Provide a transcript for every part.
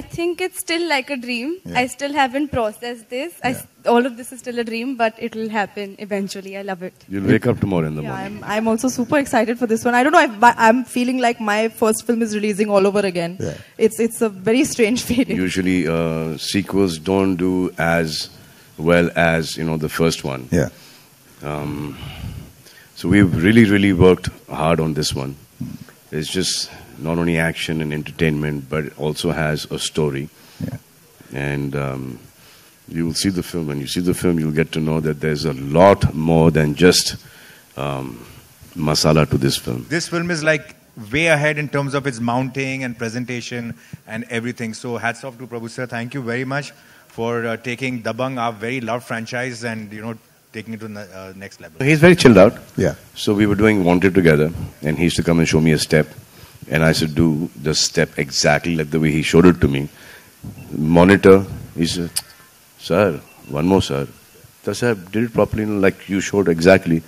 I think it's still like a dream. Yeah. I still haven't processed this. Yeah. All of this is still a dream, but it will happen eventually. I love it. You'll wake up tomorrow in the morning. I'm also super excited for this one. I don't know. I'm feeling like my first film is releasing all over again. Yeah. It's a very strange feeling. Usually sequels don't do as well as, you know, the first one. Yeah. So we've really worked hard on this one. It's just not only action and entertainment, but it also has a story. Yeah. And you will see the film. When you see the film, you'll get to know that there's a lot more than just masala to this film. This film is like way ahead in terms of its mounting and presentation and everything. So hats off to Prabhu sir. Thank you very much for taking Dabangg, our very loved franchise, and, you know, taking it to the next level. He's very chilled out. Yeah. So we were doing Wanted together, and he used to come and show me a step. And I used to do the step exactly like the way he showed it to me. Monitor, he said, "Sir, one more, sir. The sir did it properly, like you showed exactly."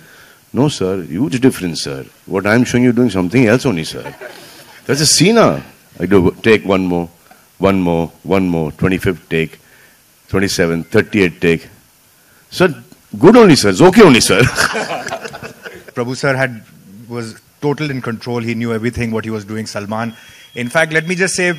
"No, sir, huge difference, sir. What I'm showing you doing something else only, sir. That's a scene." I do take one more, 25th take, 27th, 38th take. "Sir, good only, sir. It's okay only, sir." Prabhu sir was total in control. He knew everything what he was doing, Salman. In fact, let me just say,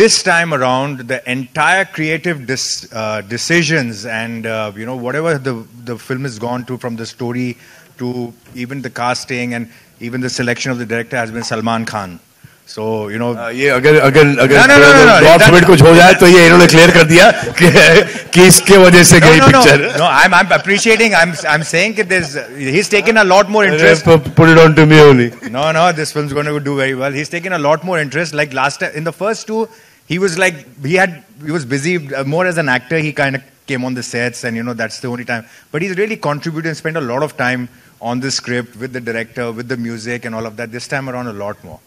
this time around, the entire creative decisions and you know, whatever the film has gone to, from the story to even the casting and even the selection of the director, has been Salman Khan. So, you know, I'm appreciating, I'm saying that he's taken a lot more interest. Put it on to me only. No, this film's going to do very well. He's taken a lot more interest. Like last time, in the first two, he was like, he was busy more as an actor. He kind of came on the sets and, you know, that's the only time. But he's really contributed and spent a lot of time on the script, with the director, with the music and all of that. This time around, a lot more.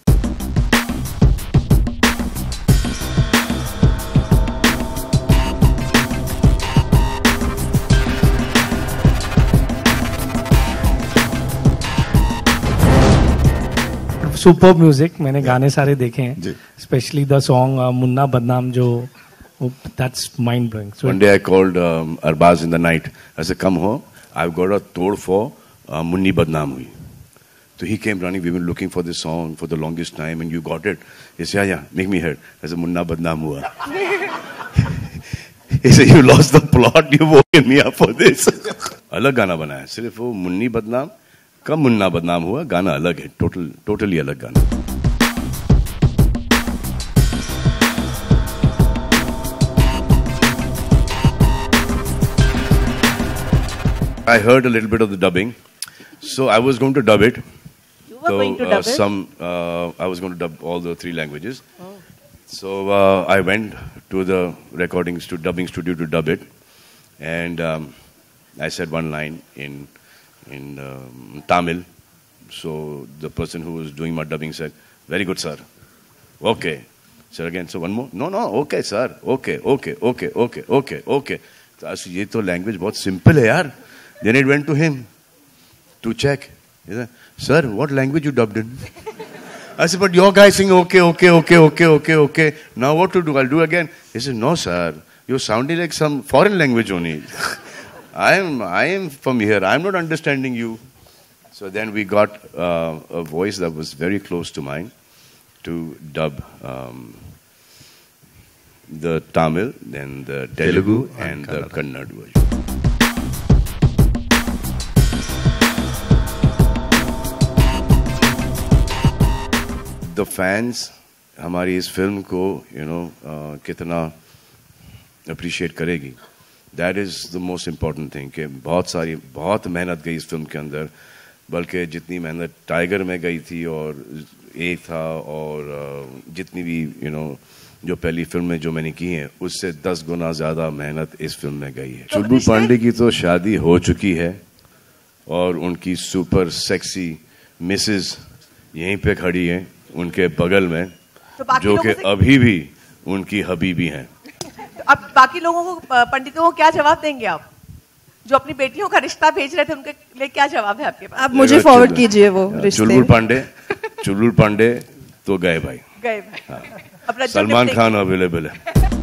Super music मैंने गाने सारे देखे हैं, especially the song Munna Badnaam जो, that's mind blowing. One day I called Arbaaz in the night. I said, "Come home. I've got a tour for Munni Badnaam hui." So he came running. We've been looking for this song for the longest time, and you got it. He said, "Yeah, make me hear." I said, "Munna Badnaam hua." He said, "You lost the plot. You woken me up for this." अलग गाना बनाया, सिर्फ वो मुन्नी बदनाम का मुन्ना बदनाम हुआ गाना अलग है, टोटली अलग गाना. I heard a little bit of the dubbing, so I was going to dub it. You were going to dub it? I was going to dub all the 3 languages. Oh. So I went to the dubbing studio to dub it, and I said one line in Tamil. So the person who was doing my dubbing said, "Very good, sir. Okay." Sir again, "So one more." No, "Okay, sir. Okay. So I said, "Ye to language bahut simple hai, yaar." Then it went to him to check. He said, "Sir, what language you dubbed in?" I said, "But your guy saying okay. Now what to do? I'll do again." He said, "No, sir. You sounded like some foreign language only." I am from here. I'm not understanding you. So then we got a voice that was very close to mine to dub the Tamil, then the Telugu and the Kannada version. The fans, हमारी इस film को, you know, कितना appreciate करेगी. That is the most important thing. कि बहुत मेहनत गई इस फिल्म के अंदर, बल्कि जितनी मेहनत टाइगर में गई थी और ए था और जितनी भी, you know, जो पहली फिल्म में जो मैंने की है, उससे 10 गुना ज़्यादा मेहनत इस फिल्म में गई है. चुलबुल पांडे की तो शादी हो चुकी है और उनकी सुपर सेक्सी मिसेस यहीं पे खड़ी हैं उनके बगल में, जो कि अभी भी उनकी हबीबी हैं. अब बाकी लोगों को, पंडितों को क्या जवाब देंगे आप, जो अपनी बेटियों का रिश्ता भेज रहे थे, उनके लिए क्या जवाब है आपके पास? आप मुझे फॉरवर्ड कीजिए वो रिश्ते. चुलबुल पांडे तो गए भाई, सलमान खान अवेलेबल है।